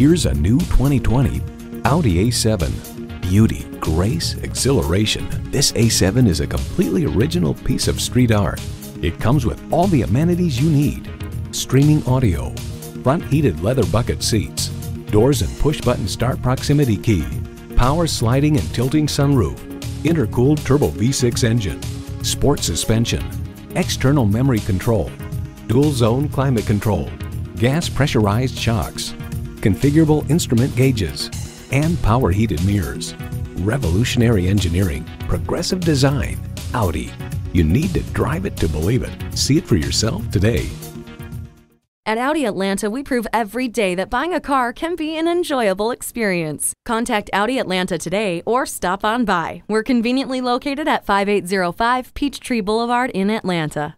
Here's a new 2020 Audi A7. Beauty, grace, exhilaration. This A7 is a completely original piece of street art. It comes with all the amenities you need. Streaming audio, front heated leather bucket seats, doors and push-button start proximity key, power sliding and tilting sunroof, intercooled turbo V6 engine, sport suspension, external memory control, dual zone climate control, gas pressurized shocks, configurable instrument gauges, and power heated mirrors. Revolutionary engineering, progressive design, Audi. You need to drive it to believe it. See it for yourself today. At Audi Atlanta, we prove every day that buying a car can be an enjoyable experience. Contact Audi Atlanta today or stop on by. We're conveniently located at 5805 Peachtree Boulevard in Atlanta.